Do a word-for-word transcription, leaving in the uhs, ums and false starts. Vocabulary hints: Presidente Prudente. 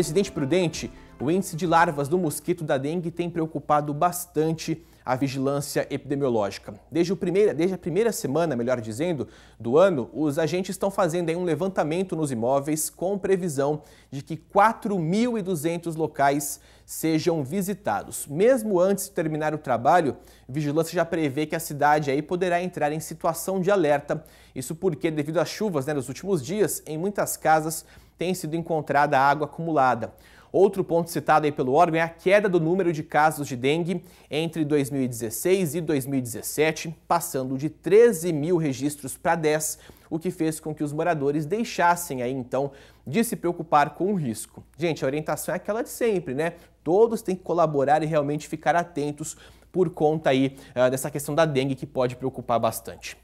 Presidente Prudente, o índice de larvas do mosquito da dengue tem preocupado bastante a vigilância epidemiológica. Desde, o primeira, desde a primeira semana, melhor dizendo, do ano, os agentes estão fazendo aí um levantamento nos imóveis com previsão de que quatro mil e duzentos locais sejam visitados. Mesmo antes de terminar o trabalho, a vigilância já prevê que a cidade aí poderá entrar em situação de alerta. Isso porque, devido às chuvas, né, nos últimos dias, em muitas casas tem sido encontrada água acumulada. Outro ponto citado aí pelo órgão é a queda do número de casos de dengue entre dois mil e dezesseis e dois mil e dezessete, passando de treze mil registros para dez, o que fez com que os moradores deixassem aí, então, de se preocupar com o risco. Gente, a orientação é aquela de sempre, né? Todos têm que colaborar e realmente ficar atentos por conta aí uh, dessa questão da dengue que pode preocupar bastante.